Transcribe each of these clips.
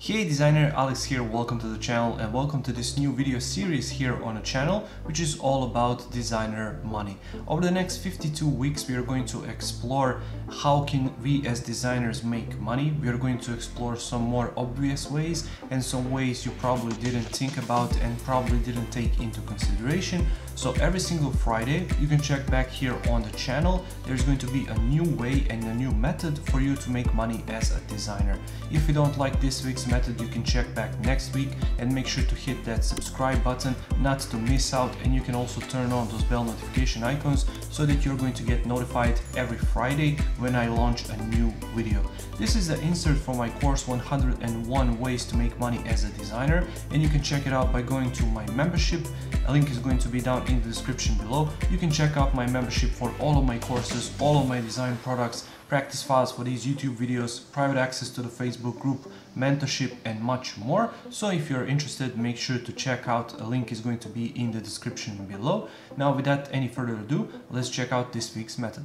Hey designer, Alex here, welcome to the channel and welcome to this new video series here on the channel, which is all about designer money. Over the next 52 weeks we are going to explore how can we as designers make money. We are going to explore some more obvious ways and some ways you probably didn't think about and probably didn't take into consideration. So every single Friday, you can check back here on the channel. There's going to be a new way and a new method for you to make money as a designer. If you don't like this week's method, you can check back next week and make sure to hit that subscribe button not to miss out. And you can also turn on those bell notification icons so that you're going to get notified every Friday when I launch a new video. This is the insert for my course 101 ways to make money as a designer, and you can check it out by going to my membership. A link is going to be down in the description below. You can check out my membership for all of my courses, all of my design products, practice files for these YouTube videos, private access to the Facebook group, mentorship and much more. So if you're interested, make sure to check out. A link is going to be in the description below. Now without any further ado, let's check out this week's method.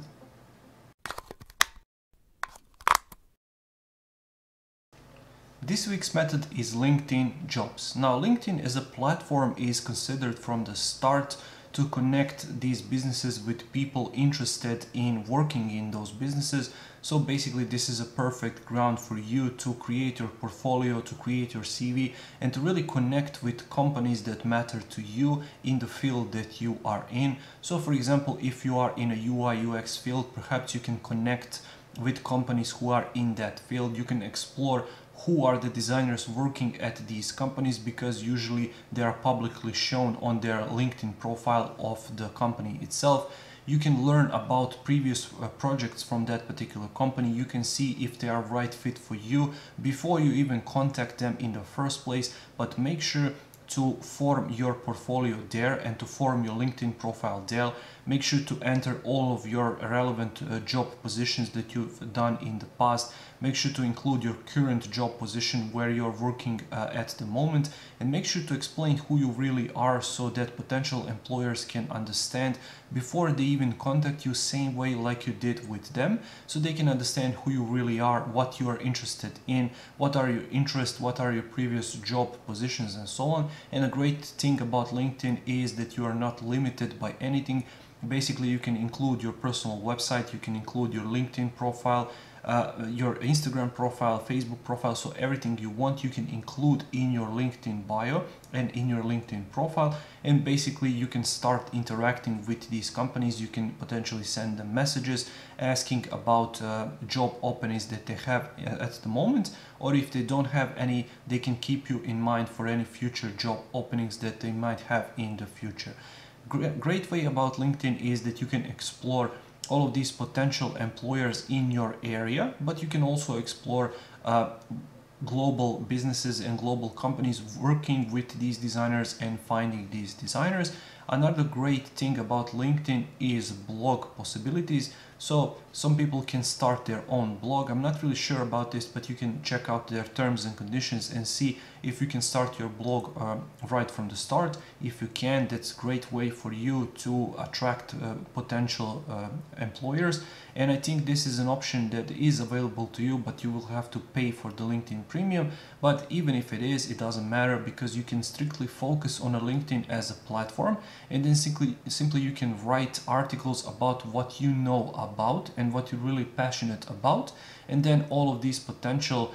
This week's method is LinkedIn jobs. Now LinkedIn as a platform is considered from the start to connect these businesses with people interested in working in those businesses. So basically this is a perfect ground for you to create your portfolio, to create your CV and to really connect with companies that matter to you in the field that you are in. So for example, if you are in a UI UX field, perhaps you can connect with companies who are in that field. You can explore who are the designers working at these companies, because usually they are publicly shown on their LinkedIn profile of the company itself. You can learn about previous projects from that particular company. You can see if they are right fit for you before you even contact them in the first place, but make sure to form your portfolio there and to form your LinkedIn profile there. Make sure to enter all of your relevant job positions that you've done in the past. Make sure to include your current job position where you're working at the moment, and make sure to explain who you really are so that potential employers can understand before they even contact you, same way like you did with them, so they can understand who you really are, what you are interested in, what are your interests, what are your previous job positions and so on. And a great thing about LinkedIn is that you are not limited by anything. Basically, you can include your personal website, you can include your LinkedIn profile, your Instagram profile, Facebook profile, so everything you want you can include in your LinkedIn bio and in your LinkedIn profile. And basically you can start interacting with these companies. You can potentially send them messages asking about job openings that they have at the moment, or if they don't have any, they can keep you in mind for any future job openings that they might have in the future. Great way about LinkedIn is that you can explore all of these potential employers in your area, but you can also explore global businesses and global companies working with these designers and finding these designers. Another great thing about LinkedIn is blog possibilities. So some people can start their own blog. I'm not really sure about this, but you can check out their terms and conditions and see if you can start your blog right from the start. If you can, that's a great way for you to attract potential employers. And I think this is an option that is available to you, but you will have to pay for the LinkedIn Premium. But even if it is, it doesn't matter, because you can strictly focus on a LinkedIn as a platform. And then simply you can write articles about what you know about and what you're really passionate about. And then all of these potential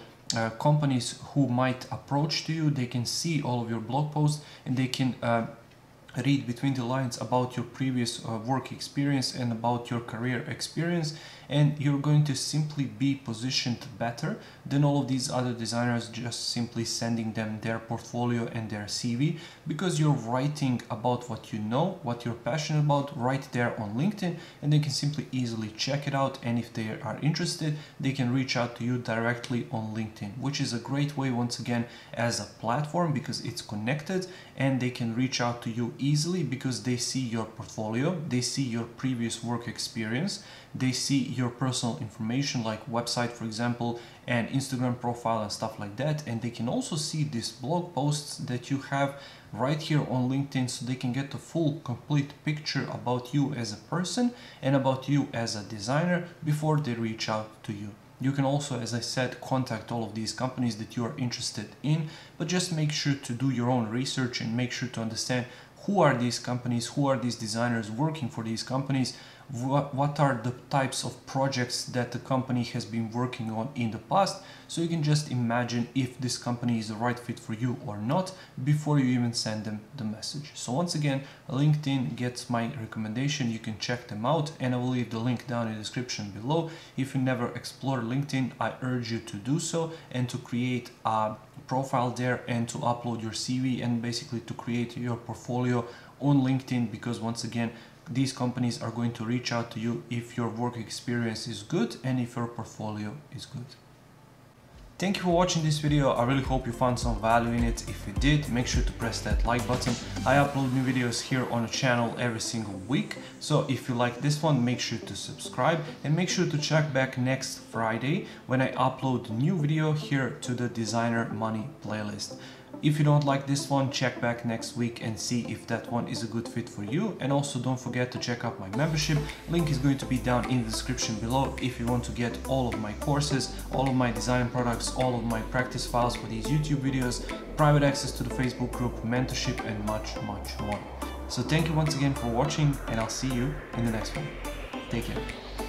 companies who might approach to you, they can see all of your blog posts and they can read between the lines about your previous work experience and about your career experience, and you're going to simply be positioned better than all of these other designers just simply sending them their portfolio and their CV, because you're writing about what you know, what you're passionate about right there on LinkedIn, and they can simply easily check it out, and if they are interested they can reach out to you directly on LinkedIn, which is a great way once again as a platform, because it's connected and they can reach out to you easily because they see your portfolio, they see your previous work experience, they see your personal information like website for example and Instagram profile and stuff like that, and they can also see these blog posts that you have right here on LinkedIn, so they can get the full complete picture about you as a person and about you as a designer before they reach out to you. You can also, as I said, contact all of these companies that you are interested in, but just make sure to do your own research and make sure to understand who are these companies, who are these designers working for these companies, what are the types of projects that the company has been working on in the past, so you can just imagine if this company is the right fit for you or not before you even send them the message. So once again, LinkedIn gets my recommendation. You can check them out, and I will leave the link down in the description below. If you never explored LinkedIn, I urge you to do so and to create a profile there and to upload your CV and basically to create your portfolio on LinkedIn, because once again, these companies are going to reach out to you if your work experience is good and if your portfolio is good. Thank you for watching this video. I really hope you found some value in it. If you did, make sure to press that like button. I upload new videos here on the channel every single week. So if you like this one, make sure to subscribe and make sure to check back next Friday when I upload a new video here to the Designer Money playlist. If you don't like this one, check back next week and see if that one is a good fit for you. And also don't forget to check out my membership. Link is going to be down in the description below if you want to get all of my courses, all of my design products, all of my practice files for these YouTube videos, private access to the Facebook group, mentorship, and much, much more. So thank you once again for watching, and I'll see you in the next one. Take care.